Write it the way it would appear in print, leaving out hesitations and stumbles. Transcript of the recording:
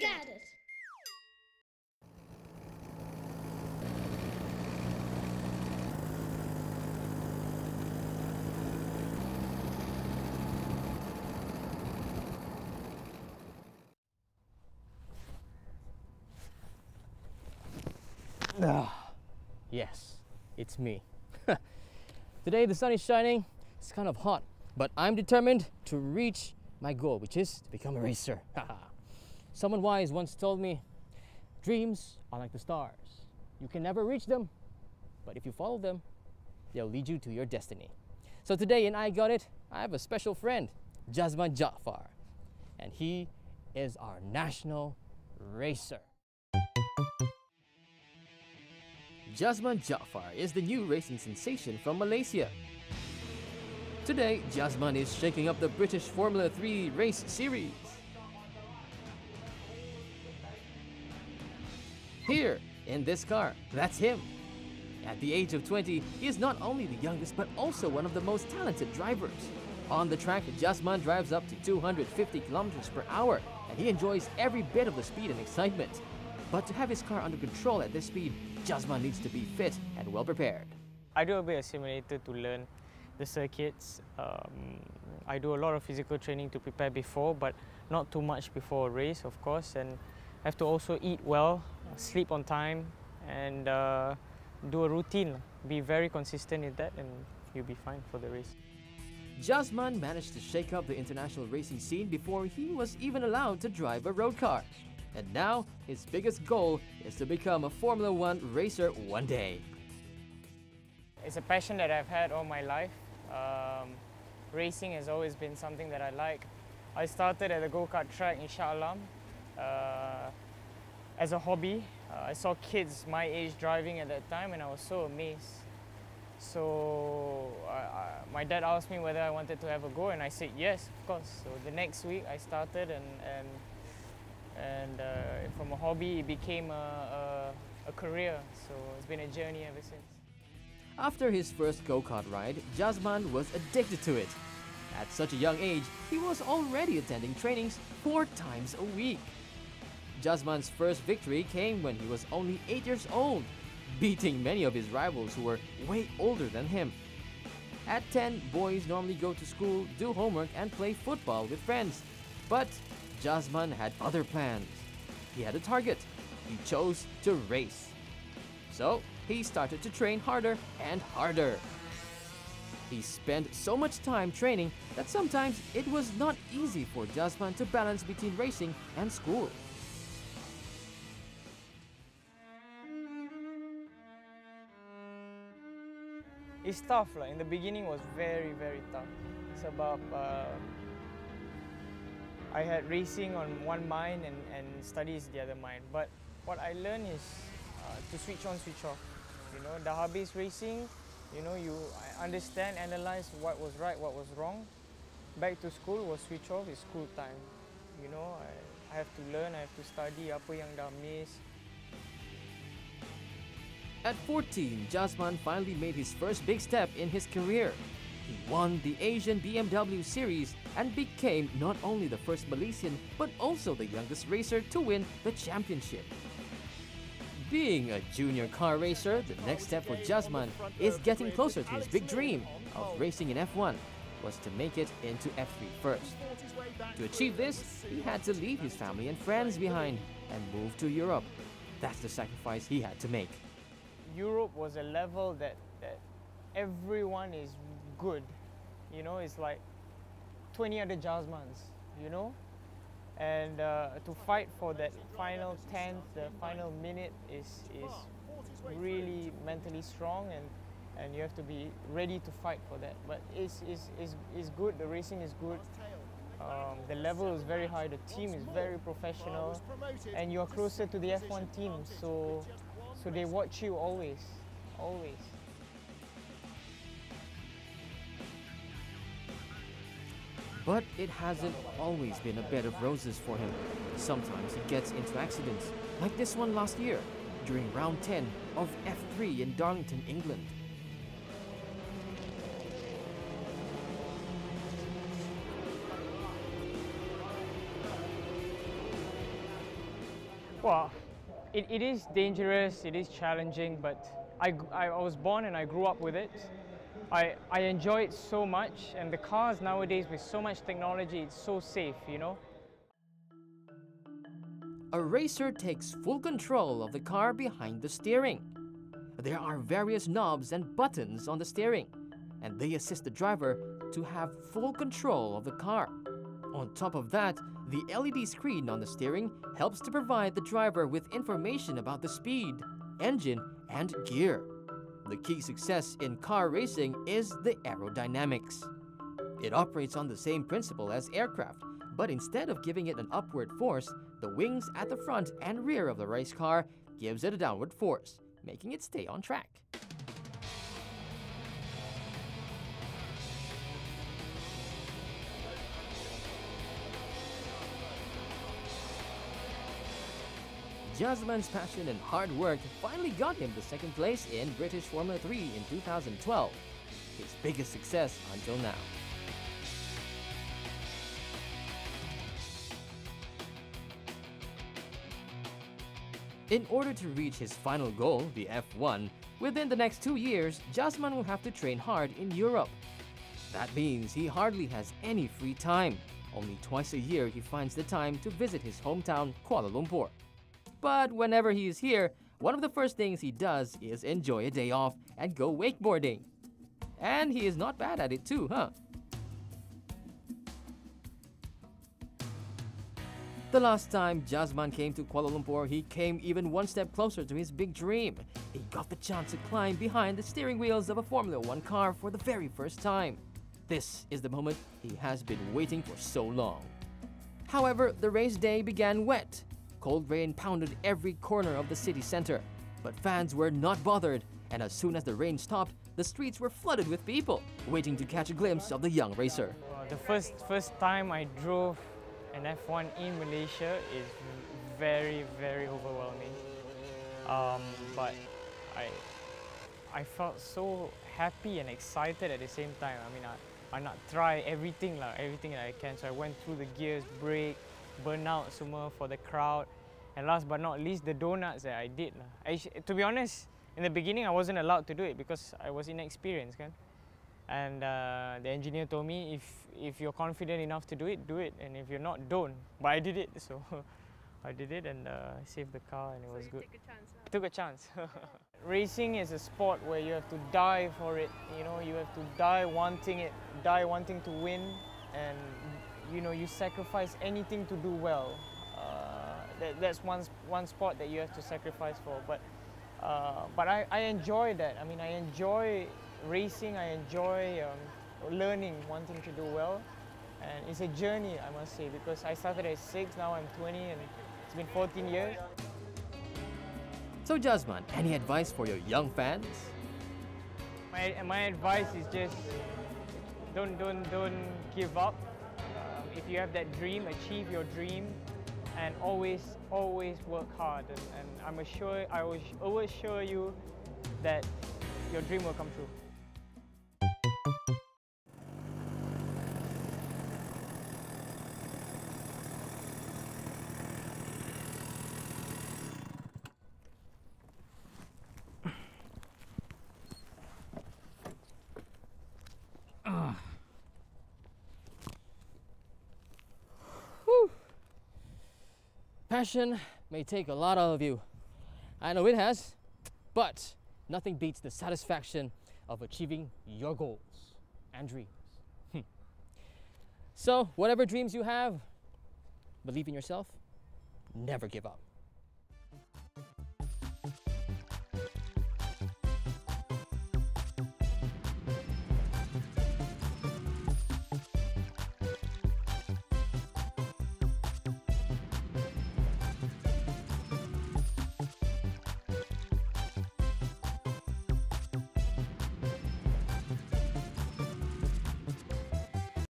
got it. Yes, it's me. Today the sun is shining, it's kind of hot, but I'm determined to reach my goal, which is to become a racer. Someone wise once told me, dreams are like the stars. You can never reach them, but if you follow them, they'll lead you to your destiny. So today in I Got It, I have a special friend, Jazeman Jaafar, and he is our national racer. Jazeman Jaafar is the new racing sensation from Malaysia. Today, Jazeman is shaking up the British Formula 3 race series. Here, in this car, that's him. At the age of 20, he is not only the youngest but also one of the most talented drivers. On the track, Jazeman drives up to 250 kilometers per hour and he enjoys every bit of the speed and excitement. But to have his car under control at this speed, Jazeman needs to be fit and well prepared. I do a bit of simulator to learn the circuits. I do a lot of physical training to prepare before, but not too much before a race, of course. And I have to also eat well, sleep on time, and do a routine. Be very consistent with that, and you'll be fine for the race. Jazeman managed to shake up the international racing scene before he was even allowed to drive a road car. And now, his biggest goal is to become a Formula 1 racer one day. It's a passion that I've had all my life. Racing has always been something that I like. I started at a go-kart track in Shah Alam as a hobby. I saw kids my age driving at that time and I was so amazed. So my dad asked me whether I wanted to have a go and I said yes, of course. So the next week I started and from a hobby, it became a career, so it's been a journey ever since. After his first go-kart ride, Jazeman was addicted to it. At such a young age, he was already attending trainings 4 times a week. Jazeman's first victory came when he was only 8 years old, beating many of his rivals who were way older than him. At 10, boys normally go to school, do homework and play football with friends. But Jazeman had other plans. He had a target. He chose to race. So he started to train harder and harder. He spent so much time training that sometimes it was not easy for Jazeman to balance between racing and school. It's tough. Like, in the beginning was very, very tough. It's about I had racing on one mind and studies the other mind. But what I learned is to switch on, switch off. You know, the hobby-based racing, you know, I understand, analyze what was right, what was wrong. Back to school was switch off, it's school time. You know, I have to learn, I have to study apa yang dah miss. At 14, Jazeman finally made his first big step in his career. He won the Asian BMW series and became not only the first Malaysian but also the youngest racer to win the championship. Being a junior car racer, the next step for Jazeman is getting closer to his big dream of racing in F1 was to make it into F3 first. To achieve this, he had to leave his family and friends behind and move to Europe. That's the sacrifice he had to make. Europe was a level that everyone is good, you know, it's like 20 other Jazmans, you know, and to fight for that final tenth, the final minute is really mentally strong and you have to be ready to fight for that. But it's good, the racing is good, the level is very high, the team is very professional and you're closer to the F1 team, so they watch you always, always. But it hasn't always been a bed of roses for him. Sometimes he gets into accidents, like this one last year, during round 10 of F3 in Darlington, England. Well, it is dangerous, it is challenging, but I was born and I grew up with it. I enjoy it so much, and the cars nowadays with so much technology, it's so safe, you know. A racer takes full control of the car behind the steering. There are various knobs and buttons on the steering, and they assist the driver to have full control of the car. On top of that, the LED screen on the steering helps to provide the driver with information about the speed, engine, and gear. The key success in car racing is the aerodynamics. It operates on the same principle as aircraft, but instead of giving it an upward force, the wings at the front and rear of the race car gives it a downward force, making it stay on track. Jazeman's passion and hard work finally got him the second place in British Formula 3 in 2012, his biggest success until now. In order to reach his final goal, the F1, within the next 2 years, Jazeman will have to train hard in Europe. That means he hardly has any free time. Only twice a year he finds the time to visit his hometown, Kuala Lumpur. But whenever he is here, one of the first things he does is enjoy a day off and go wakeboarding. And he is not bad at it too, huh? The last time Jazeman came to Kuala Lumpur, he came even one step closer to his big dream. He got the chance to climb behind the steering wheels of a Formula 1 car for the very first time. This is the moment he has been waiting for so long. However, the race day began wet. Cold rain pounded every corner of the city center, but fans were not bothered, and as soon as the rain stopped, the streets were flooded with people waiting to catch a glimpse of the young racer. The first time I drove an F1 in Malaysia is very, very overwhelming. But I felt so happy and excited at the same time. I mean, I try everything lah, everything that I can. So I went through the gears, brake, burnout semua for the crowd, and last but not least, the donuts that I did. To be honest, in the beginning I wasn't allowed to do it because I was inexperienced, kan? And the engineer told me, if you're confident enough to do it, and if you're not, don't. But I did it, so I did it, and I saved the car, and it was good. Took a chance. Racing is a sport where you have to die for it. You know, you have to die wanting it, die wanting to win, and you know, you sacrifice anything to do well. That's one sport that you have to sacrifice for. But I enjoy that. I mean, I enjoy racing. I enjoy learning, wanting to do well. And it's a journey, I must say, because I started at 6, now I'm 20, and it's been 14 years. So Jazeman, any advice for your young fans? My advice is just don't give up. If you have that dream, achieve your dream, and always work hard. And I will assure you that your dream will come true. Passion may take a lot out of you, I know it has, but nothing beats the satisfaction of achieving your goals and dreams. So whatever dreams you have, believe in yourself, never give up.